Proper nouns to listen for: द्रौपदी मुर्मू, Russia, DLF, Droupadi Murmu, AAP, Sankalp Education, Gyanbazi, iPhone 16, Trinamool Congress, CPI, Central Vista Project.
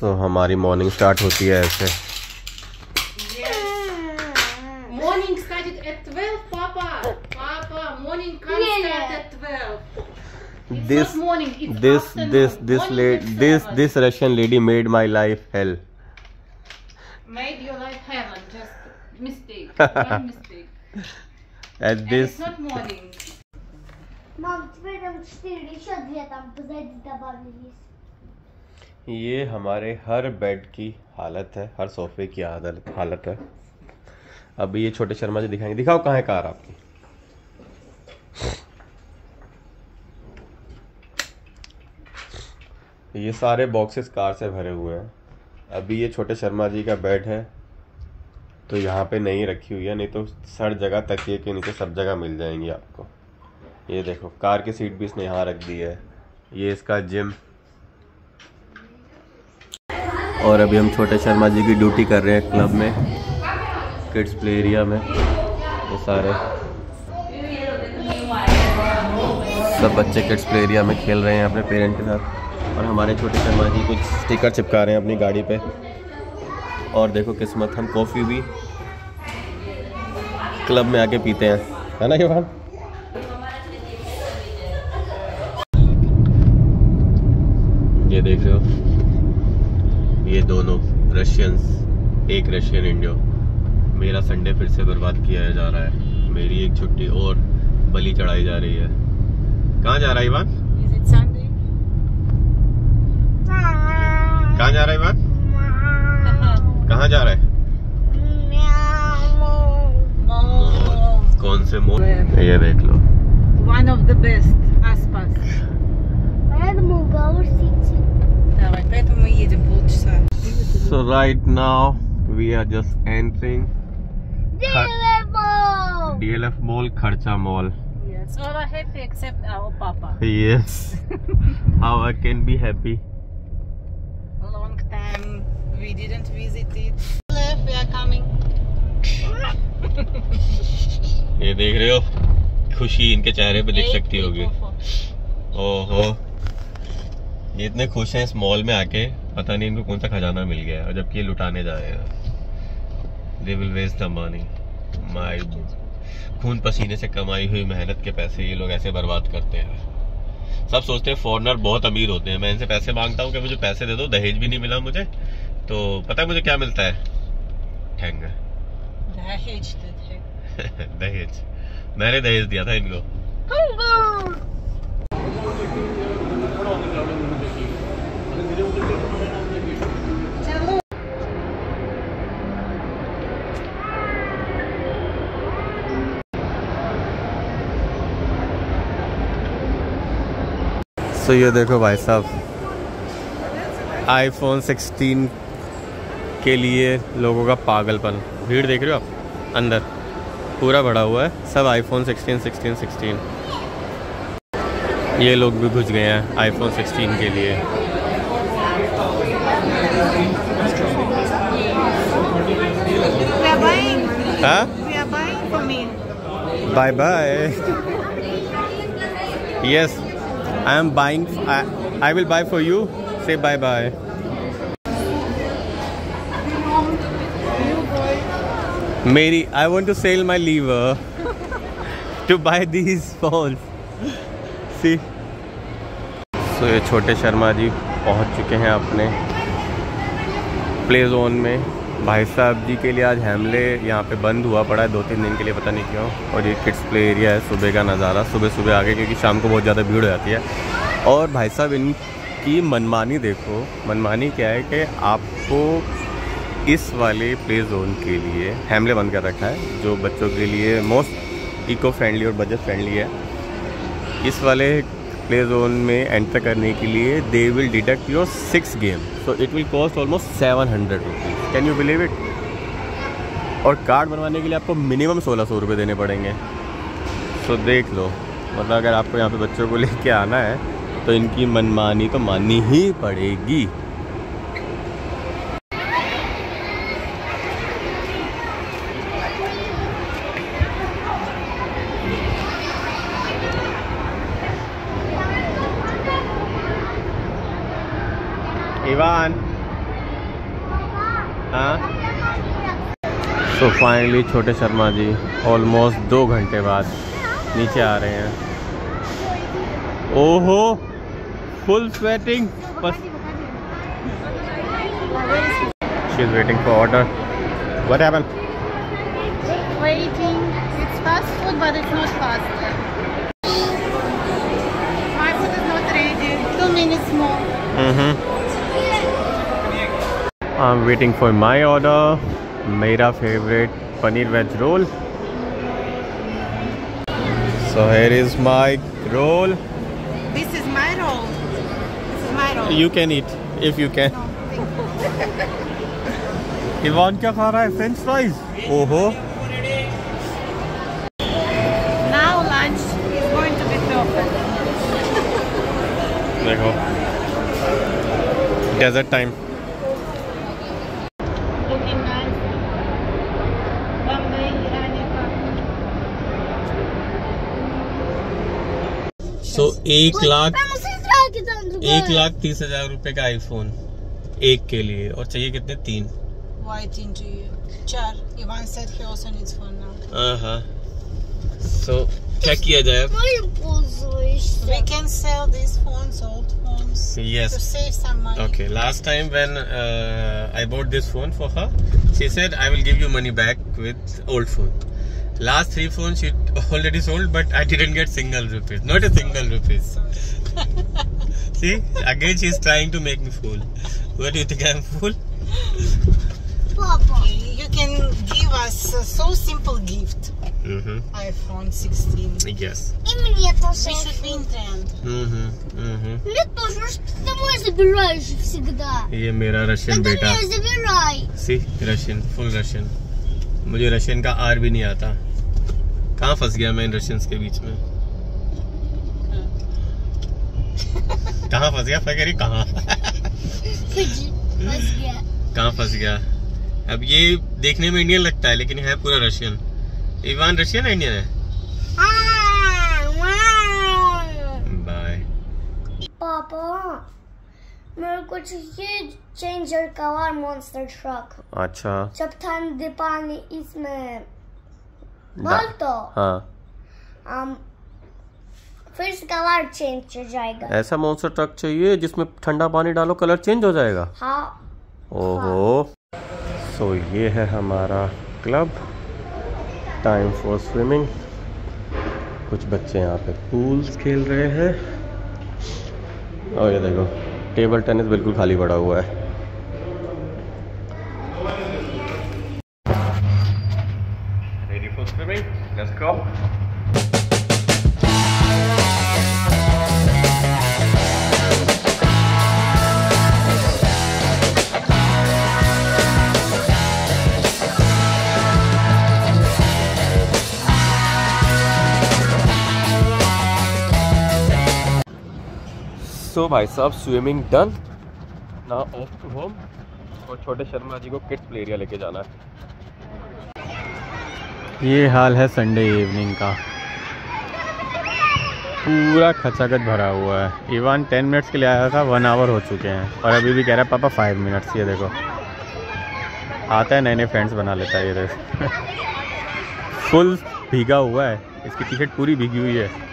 सो हमारी morning start होती है ऐसे। This Russian lady made my life hell. Made your life heaven, just mistake, one mistake. At this. It's not morning. Mom, we don't still reach out yet. I'm busy with the ये हमारे हर bed की हालत है, हर सोफे की हालत है। अब ये छोटे शर्मा जी दिखाएंगे। दिखाओ कहाँ है कार आपकी। ये सारे बॉक्सेस कार से भरे हुए हैं। अभी ये छोटे शर्मा जी का बेड है तो यहाँ पे नहीं रखी हुई है, नहीं तो हर जगह तकिए के नीचे सब जगह मिल जाएंगी आपको। ये देखो कार की सीट भी इसने यहाँ रख दी है। ये इसका जिम। और अभी हम छोटे शर्मा जी की ड्यूटी कर रहे हैं क्लब में, किड्स प्ले एरिया में। ये सारे सब बच्चे किड्स प्ले एरिया में खेल रहे हैं अपने पेरेंट के साथ। और हमारे छोटे शर्मा जी कुछ स्टिकर चिपका रहे हैं अपनी गाड़ी पे। और देखो किस्मत, हम कॉफ़ी भी क्लब में आके पीते हैं, है ना। के बाद ये देख रहे हो, ये दोनों रशियंस, एक रशियन इंडियो। मेरा संडे फिर से बर्बाद किया जा रहा है, मेरी एक छुट्टी और बलि चढ़ाई जा रही है। कहाँ जा रहा है इवान? कहाँ जा रहा है इवान? कहाँ जा रहा है? कौन से मोर? ये देख लो। One of the best आसपास। So right now we are just entering DLF mall. DLF mall, Kharcha mall. Yes, all are happy except our papa. Yes. How I can be happy? We didn't visit it. We are coming. ये देख रहे हो, खुशी इनके चेहरे पे देख सकती होगी। ओहो, ये इतने खुश हैं इस मॉल में आके, पता नहीं इनको कौन सा खजाना मिल गया है। और जबकि ये लुटाने जा रहे हैं। They will waste the money. My खून पसीने से कमाई हुई मेहनत के पैसे ये लोग ऐसे बर्बाद करते हैं। सब सोचते हैं फॉरनर बहुत अमीर होते हैं। मैं इनसे पैसे मांगता हूँ कि मुझे पैसे दे दो, दहेज भी नहीं मिला मुझे, तो पता है मुझे क्या मिलता है? ठेंगा, दहेज देते हैं। दहेज, मैंने दहेज दिया था इनको। तो ये देखो भाई साहब, iPhone 16 के लिए लोगों का पागलपन। भीड़ देख रहे हो आप, अंदर पूरा भरा हुआ है, सब iPhone 16 16 16। ये लोग भी घुस गए हैं iPhone 16 के लिए। Bye bye. Yes I am buying. I will buy for you. Say bye bye. Mary, I want to sell my liver to buy these phones. See. So ये छोटे शर्मा जी पहुँच चुके हैं अपने प्ले जोन में। भाई साहब जी के लिए आज हैमले यहाँ पे बंद हुआ पड़ा है 2-3 दिन के लिए, पता नहीं क्यों। और ये किड्स प्ले एरिया है, सुबह का नज़ारा, सुबह सुबह आगे, क्योंकि शाम को बहुत ज़्यादा भीड़ हो जाती है। और भाई साहब इनकी मनमानी देखो। मनमानी क्या है कि आपको इस वाले प्ले जोन के लिए हैमले बंद कर रखा है, जो बच्चों के लिए मोस्ट इको फ्रेंडली और बजट फ्रेंडली है। इस वाले प्ले जोन में एंटर करने के लिए they will deduct your 6 game, so it will cost almost 700 rupees. Can you believe it? और कार्ड बनवाने के लिए आपको मिनिमम 1600 रुपये देने पड़ेंगे। सो देख लो, मतलब अगर आपको यहाँ पे बच्चों को लेके आना है तो इनकी मनमानी तो माननी ही पड़ेगी। Ivan हाँ। सो फाइनली छोटे शर्मा जी ऑलमोस्ट 2 घंटे बाद नीचे आ रहे हैं। ओहो full sweating. She is waiting for order. What happened? Waiting. It's fast food but it's not fast. My food is not ready. 2 minutes more. I'm waiting for my order. मेरा favourite paneer veg roll. So here is my roll. This is my roll. This is my roll. You can eat if you can. Ivan क्या खा रहा है? French fries. ओहो। Now lunch is going to be perfect. देखो dessert time. तो 1,30,000 रुपए का iPhone एक के लिए, और चाहिए कितने? 3। सो क्या किया जाए? Okay, last time when I bought this phone for her, she said I will give you money back with old phone. Last 3 phones she already sold, but I didn't get single rupees. Not a single rupees. See, again she is trying to make me fool. What do you think, I am fool? Papa, you can give us a so simple gift. iPhone 16. Yes. И мне тоже. Мне тоже. Ты домой забираешь всегда. ये मेरा Russian बेटा. Ты меня забирай. See, Russian, full Russian. मुझे Russian का R भी नहीं आता। कहाँ फंस गया मैं इन रशियंस के बीच में? कहाँ फंस गया? फकरी कहाँ फंस गया? कहाँ फंस गया? अब ये देखने में इंडियन लगता है लेकिन है पूरा रशियन। इवान रशियन है, इंडियन है? बाय। पापा मेरे को चाहिए चेंजर कवर मॉन्स्टर ट्रक। अच्छा। जब ठंडी पानी इसमें बोल तो हाँ फिर कवर चेंज हो जाएगा। ऐसा मॉन्स्टर ट्रक चाहिए जिसमें ठंडा पानी डालो कलर चेंज हो जाएगा। हाँ। ओहो। सो ये है हमारा क्लब। Time for swimming. कुछ बच्चे यहाँ पे पूल्स खेल रहे हैं, और ये देखो टेबल टेनिस बिल्कुल खाली पड़ा हुआ है। Ready for swimming? Let's go. तो भाई साहब स्विमिंग डन, ना ऑफ टू होम, और छोटे शर्मा जी को किड्स प्ले एरिया लेके जाना है। ये हाल है संडे इवनिंग का, पूरा खचाखच भरा हुआ है। इवान 10 मिनट्स के लिए आया था, 1 आवर हो चुके हैं, और अभी भी कह रहा है पापा 5 मिनट्स। ये देखो आता है, नए नए फ्रेंड्स बना लेता है। ये देखो फुल भीगा हुआ है, इसकी टी शर्ट पूरी भीगी हुई है।